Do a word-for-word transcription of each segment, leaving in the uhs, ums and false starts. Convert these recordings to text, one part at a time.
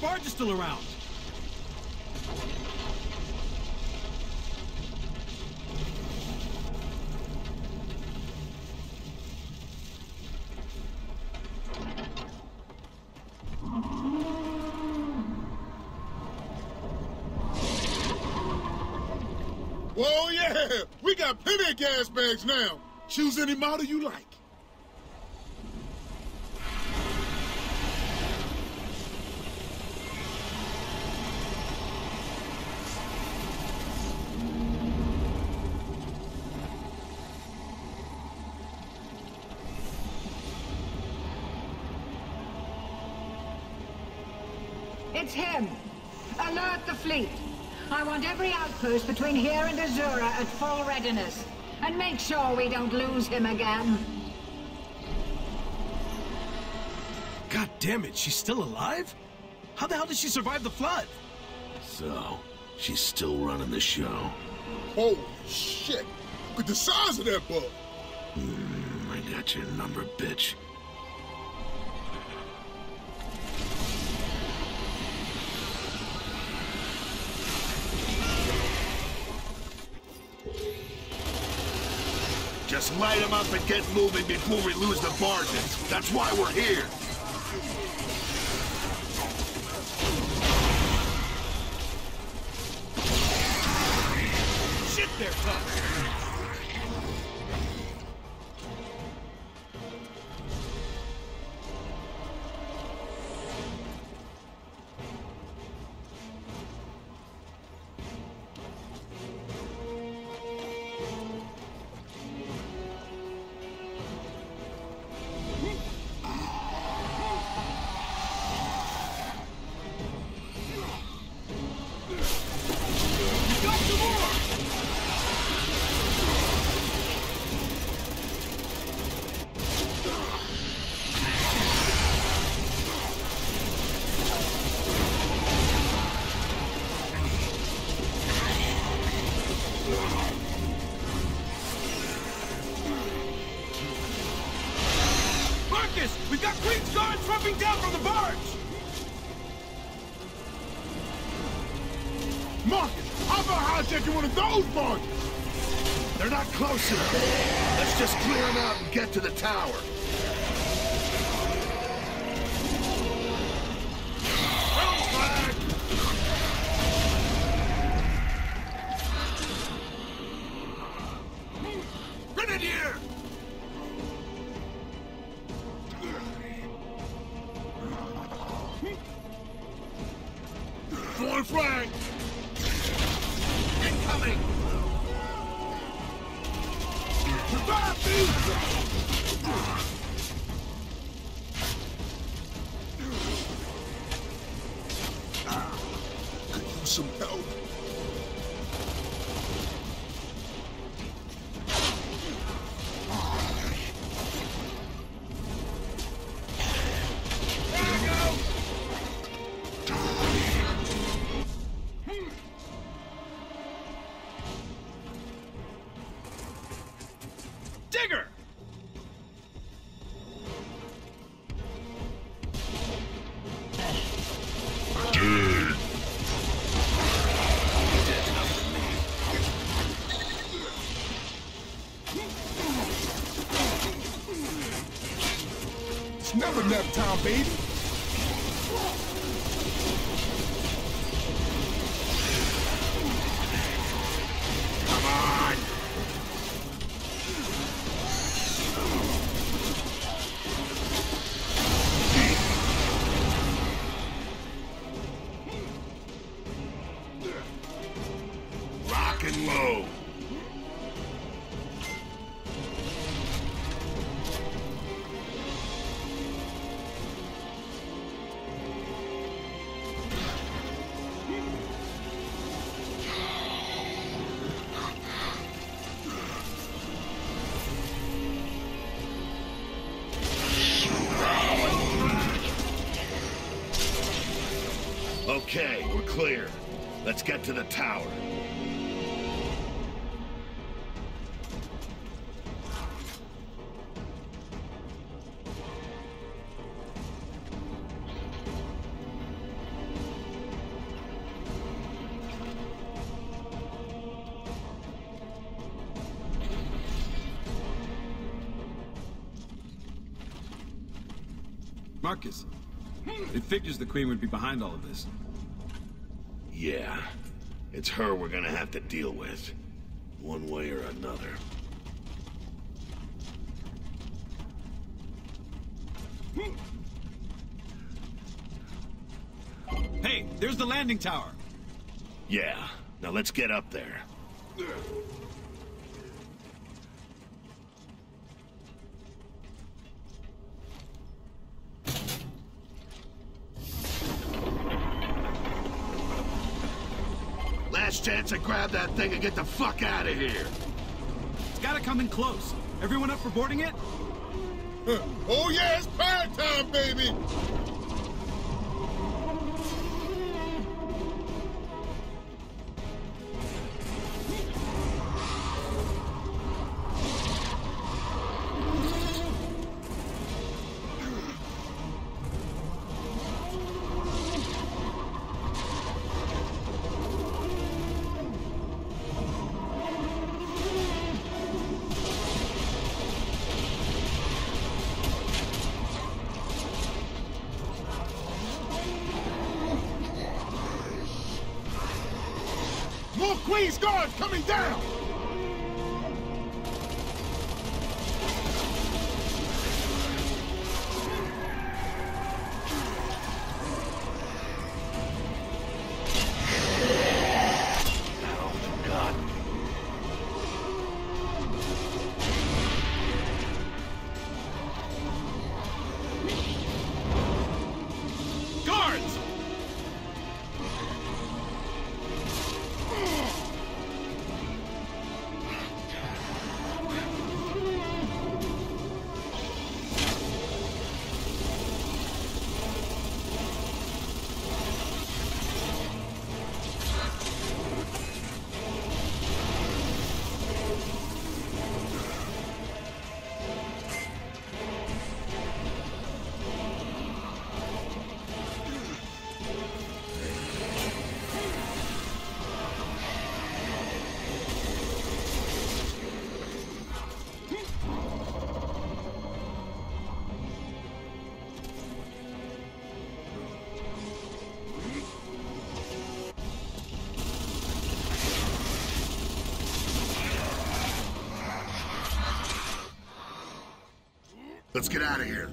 that barge is still around. Whoa, yeah! We got plenty of gas bags now. Choose any model you like. It's him. Alert the fleet. I want every outpost between here and Azura at full readiness. And make sure we don't lose him again. God damn it, she's still alive? How the hell did she survive the flood? So, she's still running the show. Holy shit! Look at the size of that bug! Mm, I got your number, bitch. Just light them up and get moving before we lose the barges. That's why we're here. Shit, they're nap time, baby. Okay, we're clear. Let's get to the tower. Marcus, it figures the Queen would be behind all of this. Yeah. It's her we're gonna have to deal with. One way or another. Hey, there's the landing tower! Yeah. Now let's get up there. Last chance to grab that thing and get the fuck out of here. It's gotta come in close. Everyone up for boarding it? Uh, oh yeah, it's pirate time, baby! Queen's Guard coming down! Let's get out of here.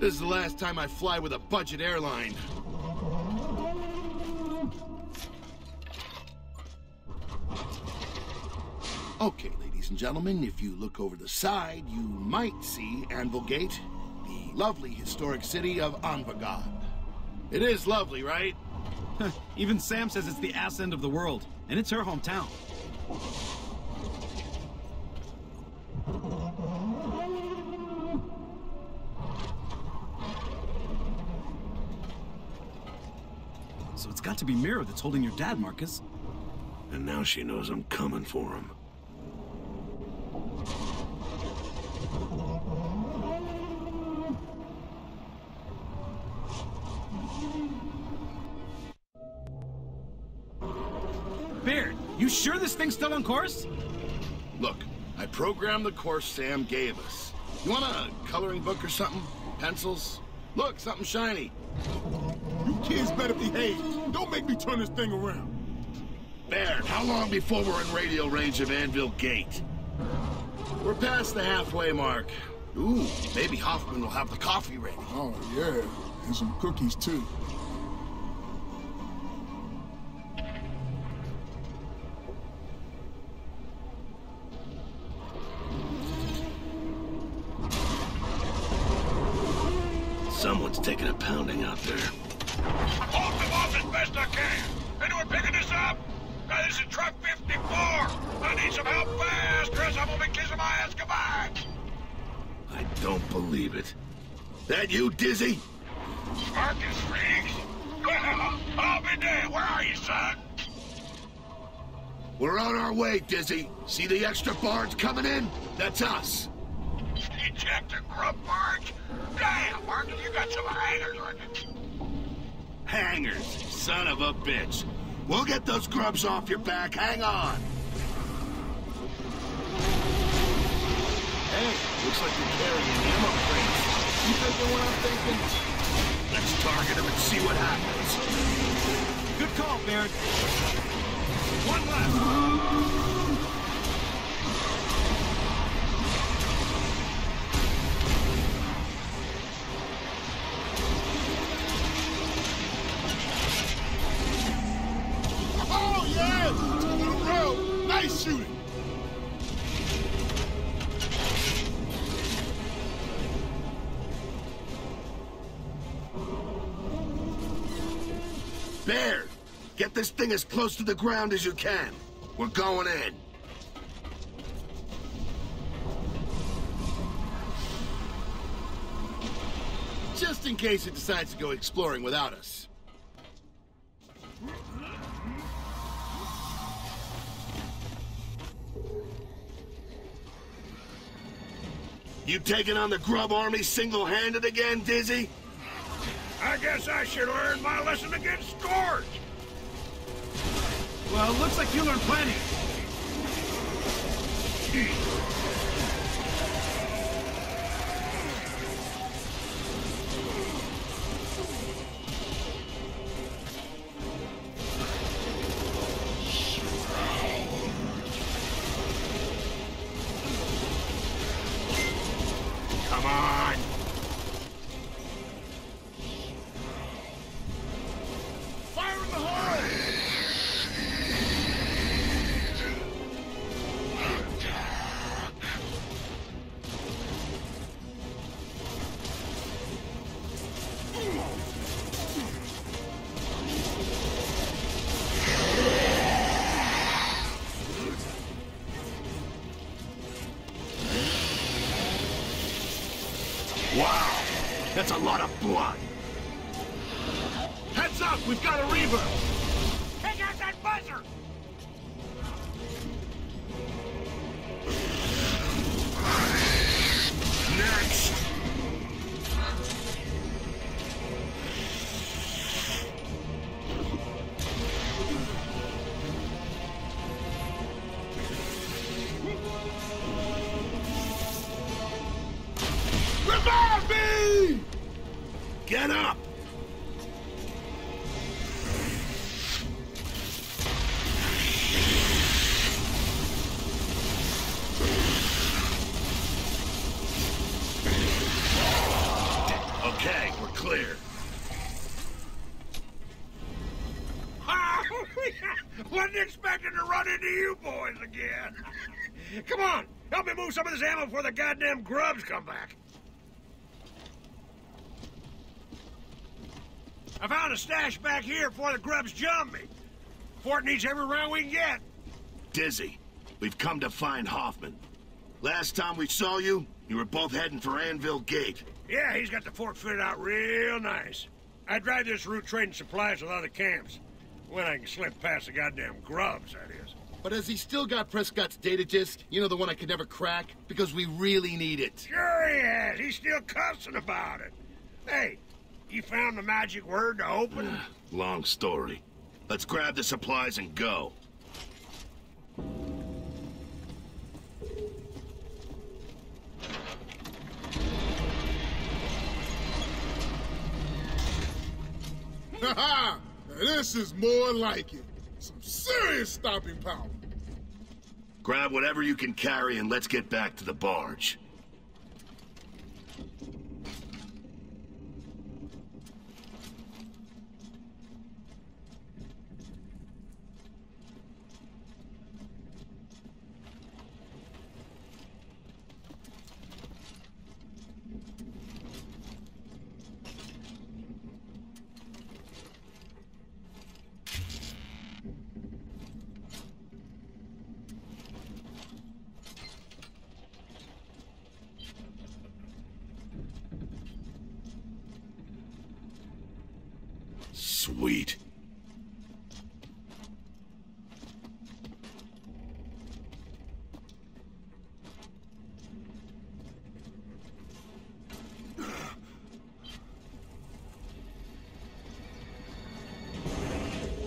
This is the last time I fly with a budget airline. Okay, ladies and gentlemen, if you look over the side, you might see Anvil Gate, the lovely historic city of Anvagon. It is lovely, right? Even Sam says it's the ass end of the world, and it's her hometown. So it's got to be Myrrah that's holding your dad, Marcus. And now she knows I'm coming for him. Baird, you sure this thing's still on course? Look, I programmed the course Sam gave us. You want a coloring book or something? Pencils? Look, something shiny. You kids better behave. Don't make me turn this thing around. Baird, how long before we're in radio range of Anvil Gate? We're past the halfway mark. Ooh, maybe Hoffman will have the coffee ready. Oh, yeah. And some cookies, too. Someone's taking a pounding out there. I'm holding them off as best I can. Anyone picking this up? Now, this is truck fifty-four. I need some help fast, or else I'm gonna be kissing my ass goodbye. I don't believe it. That you, Dizzy? Marcus Riggs? I'll be damned. Where are you, son? We're on our way, Dizzy. See the extra barge coming in? That's us. You checked the Grub barge? Damn, Marcus, you got some hangers on it. Hangers, son of a bitch. We'll get those grubs off your back. Hang on. Hey, looks like you're carrying ammo crates. You thinking what I'm thinking? Let's target him and see what happens. Good call, Baird. One left. Baird, get this thing as close to the ground as you can. We're going in. Just in case it decides to go exploring without us. You taking on the Grub army single-handed again, Dizzy? I guess I should learn my lesson against Scorch! Well, looks like you learned plenty. Come on! Wow, that's a lot of blood. Heads up, we've got a Reaver. Take out that buzzer. Next. Get up! Okay, we're clear. Wasn't expecting to run into you boys again. Come on, help me move some of this ammo before the goddamn grubs come back. I found a stash back here before the grubs jump me. Fort needs every round we can get. Dizzy, we've come to find Hoffman. Last time we saw you, you were both heading for Anvil Gate. Yeah, he's got the fort fitted out real nice. I drive this route trading supplies with other camps. When I can slip past the goddamn grubs, that is. But has he still got Prescott's data disk? You know, the one I could never crack? Because we really need it. Sure he has. He's still cussing about it. Hey. You found the magic word to open? Uh, long story. Let's grab the supplies and go. Ha-ha! This is more like it. Some serious stopping power. Grab whatever you can carry and let's get back to the barge. Sweet.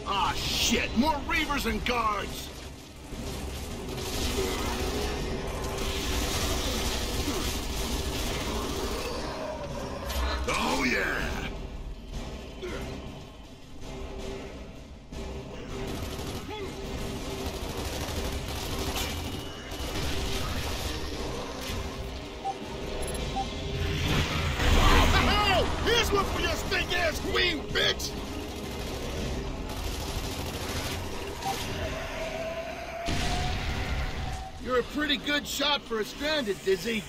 Ah, shit! More Reavers and guards! You're a pretty good shot for a stranded, Dizzy.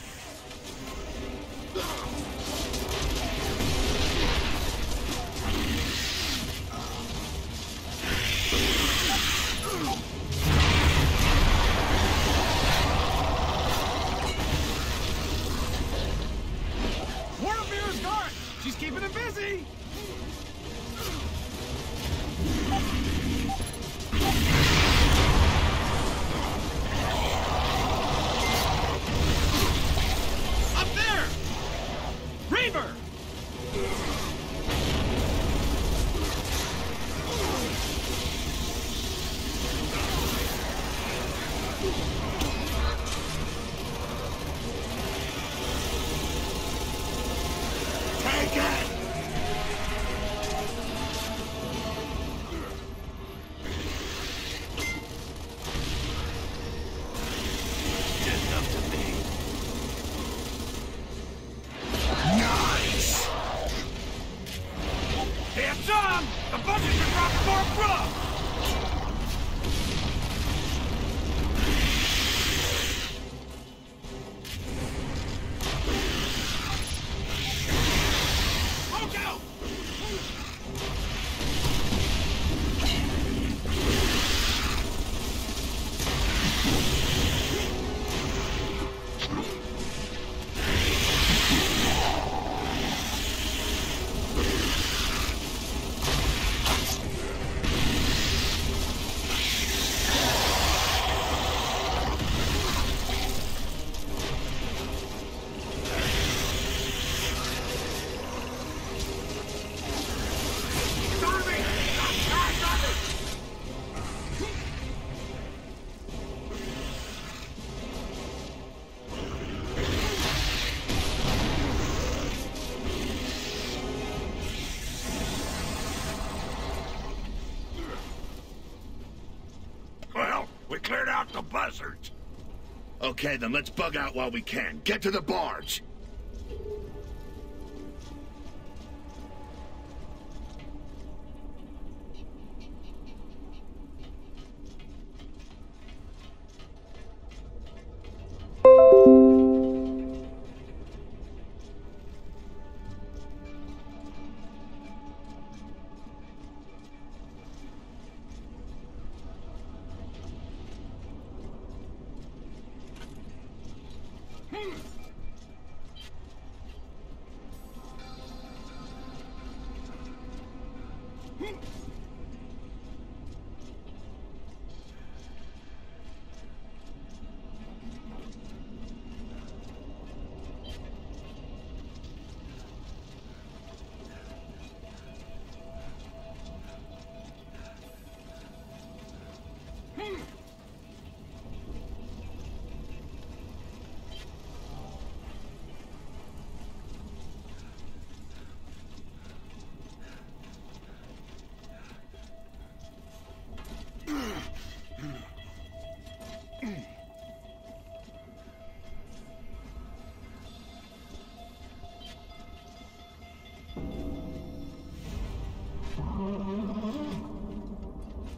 Okay, then let's bug out while we can. Get to the barge!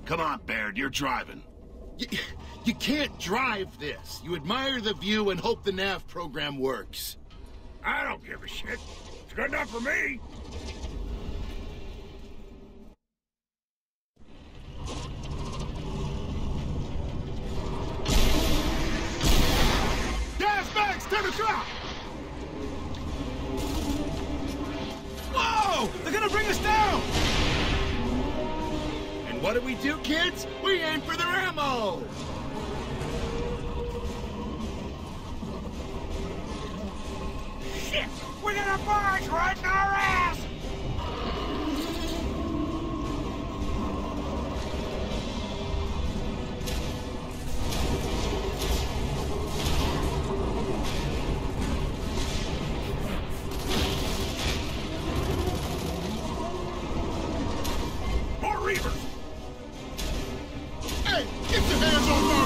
Come on, Baird, you're driving. You, you can't drive this. You admire the view and hope the N A V program works. I don't give a shit. It's good enough for me. Dash bags to the truck! Whoa! They're gonna bring us down! What do we do, kids? We aim for their ammo! Shit! We're gonna barge right in our ass! More Reavers! Get your hands on fire!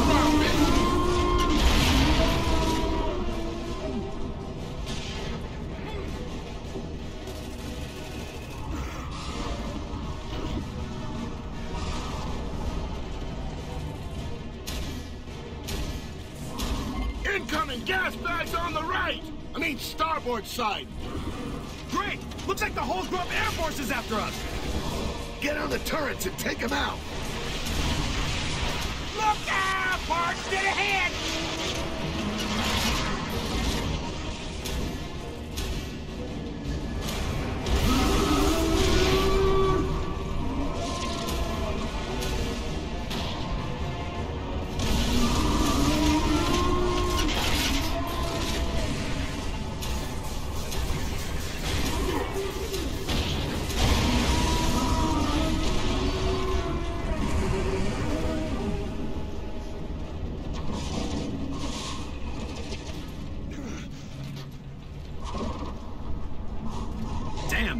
Incoming gas bags on the right! I mean, starboard side. Great! Looks like the whole Grub Air Force is after us! Get on the turrets and take them out! Look out! Parts did a hit!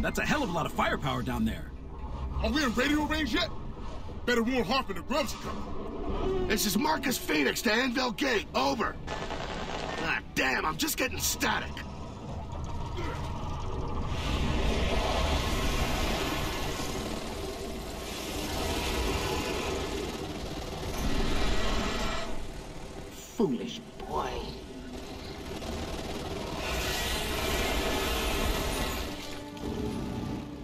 That's a hell of a lot of firepower down there. Are we in radio range yet? Better warn Hoffman, the Grubs are coming. This is Marcus Phoenix to Anvil Gate. Over. Ah, damn, I'm just getting static. Foolish boy.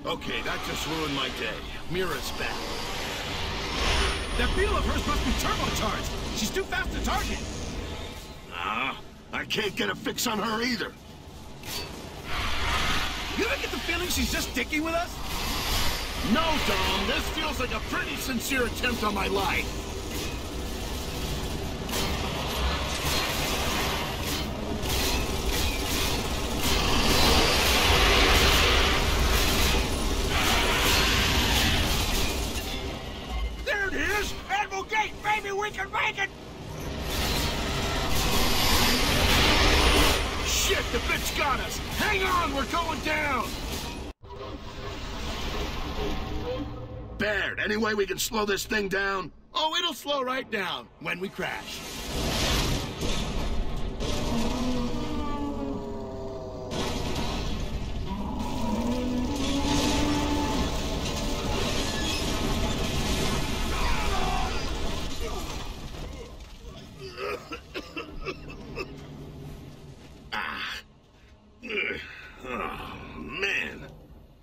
Okay, that just ruined my day. Myrrah's back. That beetle of hers must be turbocharged. She's too fast to target. Nah, I can't get a fix on her either. You ever get the feeling she's just dicking with us? No, Dom. This feels like a pretty sincere attempt on my life. Shit, the bitch got us! Hang on, we're going down! Baird, any way we can slow this thing down? Oh, it'll slow right down when we crash.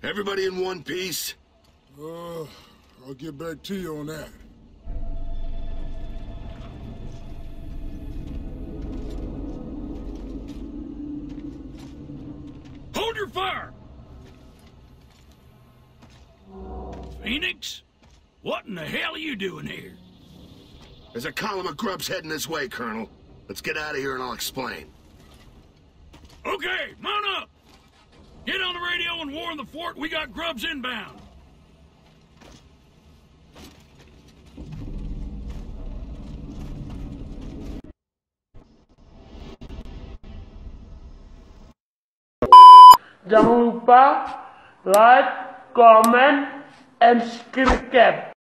Everybody in one piece? Uh, I'll get back to you on that. Hold your fire! Phoenix? What in the hell are you doing here? There's a column of grubs heading this way, Colonel. Let's get out of here and I'll explain. Okay, mount up! Get on the radio and warn the fort we got grubs inbound. Jangan lupa like, comment, and subscribe.